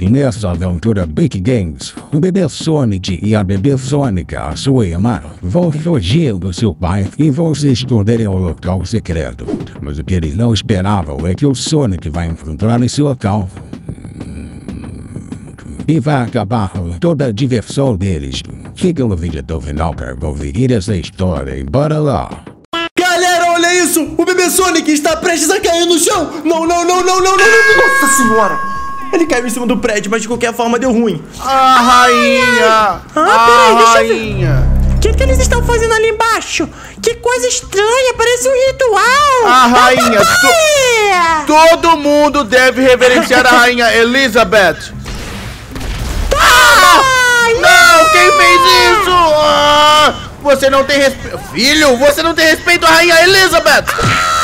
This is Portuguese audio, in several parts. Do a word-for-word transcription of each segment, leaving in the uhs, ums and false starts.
E nessa aventura Big Games, o bebê Sonic e a bebê Sonic, a sua irmã, vão fugir do seu pai e vão se esconder em um local secreto. Mas o que eles não esperavam é que o Sonic vai encontrar esse local e vai acabar toda a diversão deles. Fica no vídeo até o final para conferir essa história e bora lá! Galera, olha isso! O bebê Sonic está prestes a cair no chão! Não, não, não, não, não, não, não! Nossa senhora! Ele caiu em cima do prédio, mas de qualquer forma deu ruim. A rainha! Ah, peraí, deixa eu ver. O que, que eles estão fazendo ali embaixo? Que coisa estranha, parece um ritual. A rainha! To todo mundo deve reverenciar a rainha Elizabeth. Toma! Ah, não, yeah! Quem fez isso? Ah, você não tem respeito. Filho, você não tem respeito à rainha Elizabeth. Ah!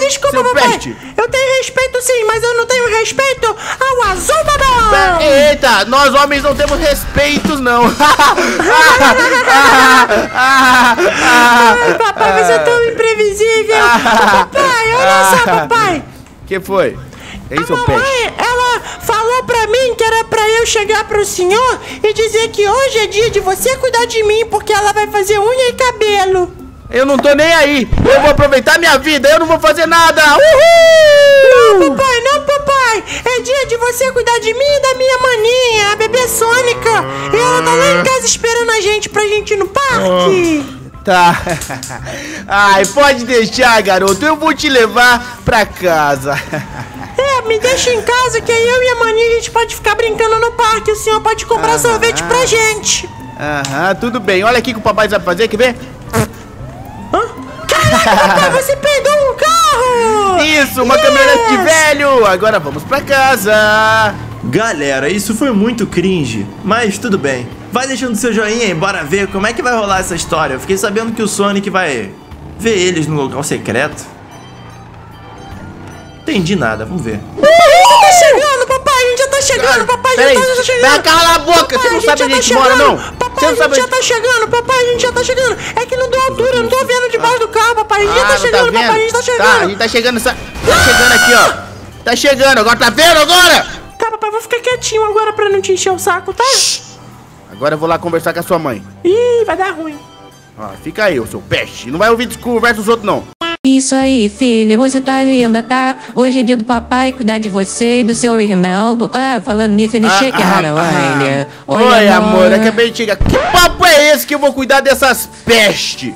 Desculpa, papai. Eu tenho respeito sim, mas eu não tenho respeito ao azul, babão. Eita, nós homens não temos respeitos, não. Ai, papai, você é tão imprevisível. Papai, olha só, papai. Que foi? É isso, a mamãe, ela falou pra mim que era pra eu chegar pro senhor e dizer que hoje é dia de você cuidar de mim, porque ela vai fazer unha e cabelo. Eu não tô nem aí. Eu vou aproveitar minha vida. Eu não vou fazer nada. Uhul! Não, papai. Não, papai. É dia de você cuidar de mim e da minha maninha, a bebê Sônica. E ela tá lá em casa esperando a gente pra gente ir no parque. Oh, tá. Ai, pode deixar, garoto. Eu vou te levar pra casa. É, me deixa em casa que aí eu e a maninha a gente pode ficar brincando no parque. O senhor pode comprar ah, sorvete ah. pra gente. Aham, tudo bem. Olha aqui que o papai sabe fazer. Quer ver? Papai, você pegou um carro! Isso, uma yes. caminhonete de velho! Agora vamos pra casa! Galera, isso foi muito cringe, mas tudo bem. Vai deixando seu joinha e bora ver como é que vai rolar essa história. Eu fiquei sabendo que o Sonic vai ver eles no local secreto. Entendi nada, vamos ver. Uh, já tá chegando, papai! A gente já tá chegando, papai! Peraí, já tá chegando! Cala a boca! Papai, você não a sabe onde a gente mora, não! Papai, a gente já tá chegando, papai! A gente já tá chegando! É que não deu altura, eu não tô vendo debaixo do carro, papai! A gente já tá chegando, papai! A gente tá chegando! Tá, a gente tá chegando, tá chegando aqui, ó! Tá chegando, agora tá vendo agora? Tá, papai, vou ficar quietinho agora pra não te encher o saco, tá? Agora eu vou lá conversar com a sua mãe. Ih, vai dar ruim. Ó, fica aí, ô seu peste! Não vai ouvir conversa dos outros, não! Isso aí, filho, você tá linda, tá? Hoje é dia do papai cuidar de você e do seu irmão. Ah, falando nisso, eles ah, chegaram, ah, olha. Oi, Oi amor. amor, acabei de chegar. Que papo é esse que eu vou cuidar dessas pestes?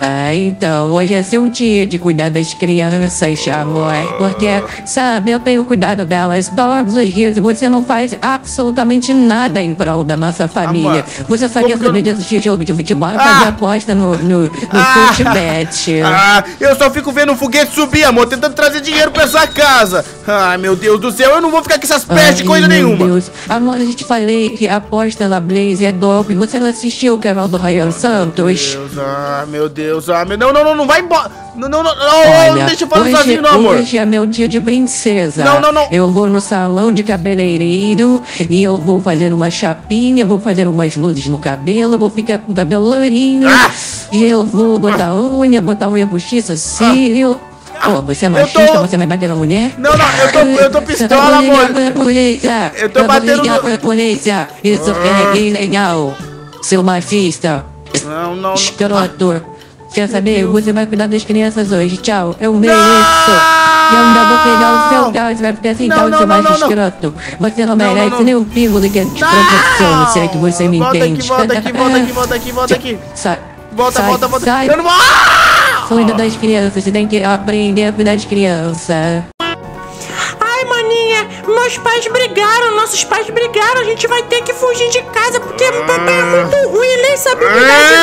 Ah, então, hoje é seu dia de cuidar das crianças, amor. Porque, sabe, eu tenho cuidado delas todos os dias. Você não faz absolutamente nada em prol da nossa família. Amor, você faria sobre eu... esse jogo de futebol e ah. fazer aposta no, no, no ah. futebet. Ah, eu só fico vendo um foguete subir, amor, tentando trazer dinheiro pra sua casa. Ai, meu Deus do céu, eu não vou ficar com essas pestes de coisa nenhuma. Deus. Amor, eu te falei que a aposta na Blaze é dope. Você não assistiu o canal do Ryan Santos? Meu Deus, ah, meu Deus. Deus, ah, meu, não, não, não, não vai embora. Não, não, não, não, não deixa eu falar sozinho, não, amor. Hoje é meu dia de princesa. Não, não, não. Eu vou no salão de cabeleireiro e eu vou fazer uma chapinha, vou fazer umas luzes no cabelo, vou ficar com o cabelo lourinho. Ah. E eu vou botar ah. unha, botar unha postiça, cílio. Ah. Oh, você é machista, tô... você vai bater na mulher? Não, não, eu tô, eu tô pistola, eu amor. Eu tô eu batendo na polícia. Isso ah. é ilegal. Seu machista. Não, não. Escroto. Ah. Quer saber? Você vai cuidar das crianças hoje. Tchau. Eu mereço. Eu ainda vou pegar o seu carro. Você vai ficar sem carro, seu mais escroto. Você não merece não, não, não. nem um pingo de proteção. Se é que você me volta entende. Volta aqui, volta aqui, volta aqui, volta aqui. Sai. Volta, sai, volta, volta. Sai. Eu não vou. Cuida das crianças. Você tem que aprender a cuidar de criança. Meus pais brigaram, nossos pais brigaram. A gente vai ter que fugir de casa porque o papai é muito ruim e nem sabe cuidar de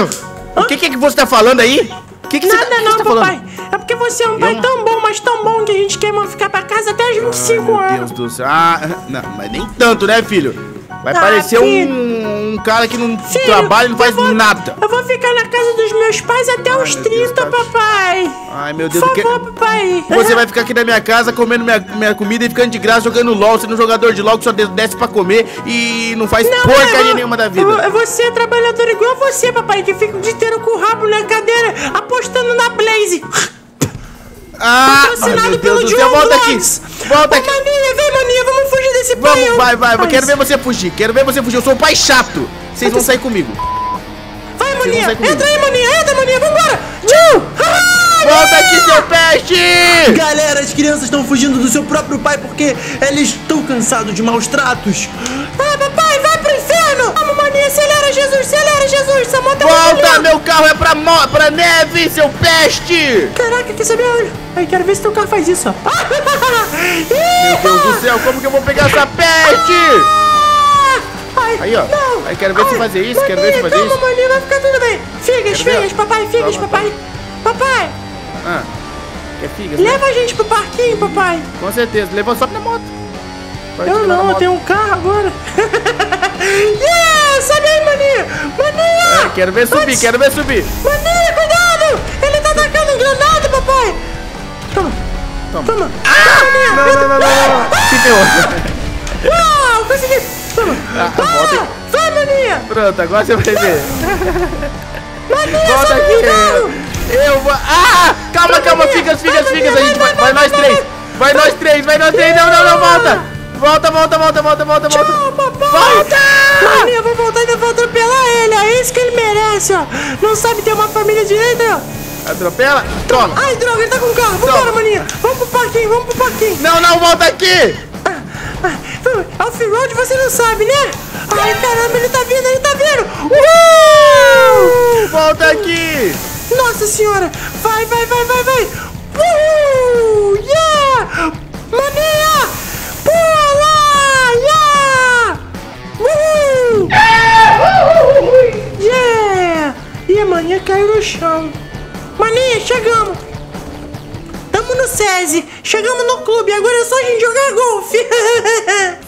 nós. O que, que é que você tá falando aí? Que que Nada tá, não, que tá papai. Falando? É porque você é um eu... pai tão bom, mas tão bom que a gente quer ficar pra casa até os vinte e cinco anos. Meu Deus do céu. Ah, não, mas nem tanto, né, filho? Vai ah, parecer um, um cara que não filho, trabalha e não faz vou, nada. Eu vou ficar na casa dos meus pais até Ai, os trinta, Deus, papai. Ai, meu Deus do céu. Por favor, papai. Você vai ficar aqui na minha casa comendo minha, minha comida e ficando de graça jogando LOL, sendo um jogador de LOL que só desce pra comer e não faz não, porcaria vou, nenhuma da vida. Eu, você é trabalhador igual você, papai, que fica o dia inteiro com o rabo na cadeira apostando na Blaze. Ah, meu Deus do céu, volta aqui. Volta aqui. Ô, maninha, vem, maninha, vamos fugir. Vamos, vai, vai, vai. Quero ver você fugir. Quero ver você fugir. Eu sou um pai chato. Vocês vão sair comigo. Vai, maninha. Entra aí, maninha. Entra, maninha. Vambora. Tchau. Volta aqui, seu peste! Galera, as crianças estão fugindo do seu próprio pai porque eles estão cansados de maus tratos. Ah, papai, vai pro inferno! Vamos, maninha, acelera, Jesus, acelera, Jesus! Essa moto é maravilhosa! Volta, meu carro é pra, mo pra neve, seu peste! Caraca, que sabia? Ai, quero ver se teu carro faz isso, ó. Meu Deus do céu, como que eu vou pegar essa peste? Ai, aí, ó. Não. Aí, quero ver se fazer isso, maninha, quero ver se fazer calma, isso. Maninha, vai ficar tudo bem. Figas, figas, papai, figas, calma, papai. Tá. Papai! Ah, é figa, leva a gente pro parquinho, papai. Com certeza, leva só na moto. Pode eu não, moto. Eu tenho um carro agora. Yeah, sobe aí, maninha. Maninha! É, quero ver subir, Mas... quero ver subir. Maninha, cuidado! Ele tá atacando um granada, papai. Toma, toma. Toma. Ah, não, não, não, não, não. Se ferrou. Uau, consegui. Toma. Ah, ah, vai, maninha. Pronto, agora você vai ver. Maninha, volta aqui. Cuidado. Eu vou... Ah! Calma, calma, figas, figas, figas, a gente vai... Vai nós três! Vai nós três, vai nós três! Não, não, não, volta! Volta, volta, volta, volta, volta, volta! Volta! Eu vou voltar e ainda vou atropelar ele, é isso que ele merece, ó! Não sabe ter uma família direita, ó! Atropela, toma! Ai, droga, ele tá com o carro! Vambora, maninha! Vamos pro parquinho, vamos pro parquinho! Não, não, volta aqui! Off-road você não sabe, né? Ai, caramba, ele tá vindo, ele tá vindo! Uhul! Volta aqui! Nossa senhora! Vai, vai, vai, vai, vai! Uhul! Yeah! Maninha! Pula! Yeah! Uhul! Yeah! E a maninha caiu no chão. Maninha, chegamos! Tamo no SESI! Chegamos no clube! Agora é só a gente jogar golfe!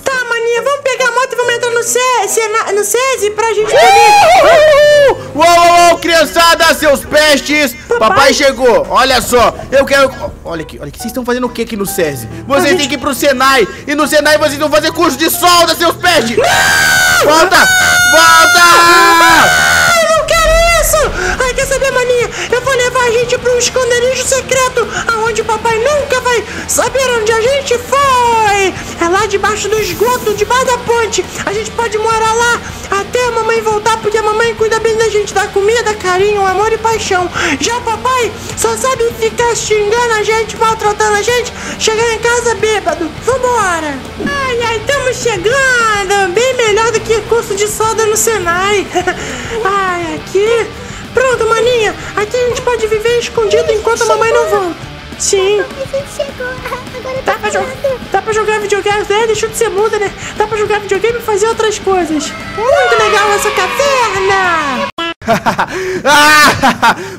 Tá, maninha, vamos pegar a moto e vamos entrar no SESI, no SESI pra gente poder... Uhul! Uou! Criançada, seus pestes! Papai. Papai chegou, olha só, eu quero... Olha aqui, olha aqui, vocês estão fazendo o que aqui no SESI? Vocês gente... têm que ir pro Senai, e no Senai vocês vão fazer curso de solda, seus pestes! Não! Volta! Não! Volta! Ai, não quero isso! Ai, quer saber, maninha? Eu vou levar a gente pro esconderijo secreto, aonde o papai nunca vai saber onde a gente foi! É lá debaixo do esgoto, debaixo da ponte, a gente pode morar lá... Até a mamãe voltar, porque a mamãe cuida bem da gente, dá comida, carinho, amor e paixão. Já o papai só sabe ficar xingando a gente, maltratando a gente, chegar em casa bêbado. Vambora! Ai, ai, estamos chegando! Bem melhor do que curso de solda no Senai. Ai, aqui... Pronto, maninha, aqui a gente pode viver escondido enquanto a mamãe não volta. Sim. Dá pra, jogar, dá pra jogar videogame, né? Deixa de ser muda, né? Dá pra jogar videogame e fazer outras coisas. Muito legal essa caverna!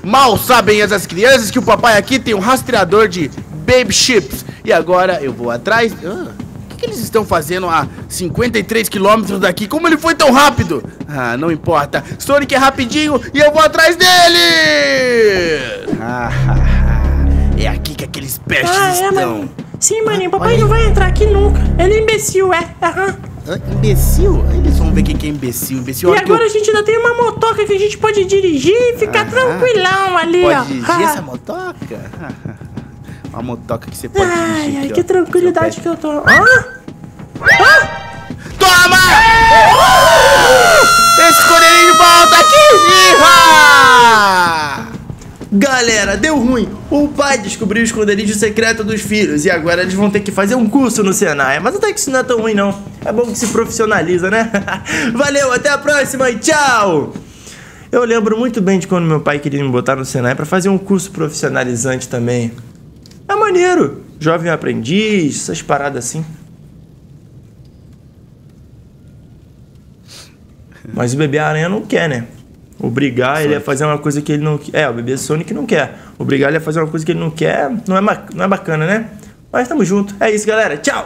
Mal sabem essas crianças que o papai aqui tem um rastreador de baby chips. E agora eu vou atrás... Ah, o que eles estão fazendo a cinquenta e três quilômetros daqui? Como ele foi tão rápido? Ah, não importa. Sonic é rapidinho e eu vou atrás dele! Ah, é aqui que aqueles pestes ah, estão. É, maninho. Sim, maninho. Ah, papai não vai entrar aqui nunca. Ele é imbecil, é. Aham. Ah, imbecil? Eles vão ver quem que é imbecil. imbecil. E agora eu... a gente ainda tem uma motoca que a gente pode dirigir e ficar ah, tranquilão ali, pode ó. Pode dirigir ah. essa motoca? Uma motoca que você pode ai, dirigir. Ai, ai, que ó, tranquilidade que eu tô. Ah! Ah! Toma! Uh! Escolherinho volta aqui! Iha! Galera, deu ruim. O pai descobriu o esconderijo secreto dos filhos e agora eles vão ter que fazer um curso no Senai. Mas até que isso não é tão ruim, não. É bom que se profissionaliza, né? Valeu, até a próxima e tchau! Eu lembro muito bem de quando meu pai queria me botar no Senai pra fazer um curso profissionalizante também. É maneiro. Jovem aprendiz, essas paradas assim. Mas o bebê aranha não quer, né? Obrigar Sonic. Ele a fazer uma coisa que ele não quer. É, o bebê Sonic não quer. Obrigar ele a fazer uma coisa que ele não quer não é, não é bacana, né? Mas tamo junto. É isso, galera. Tchau!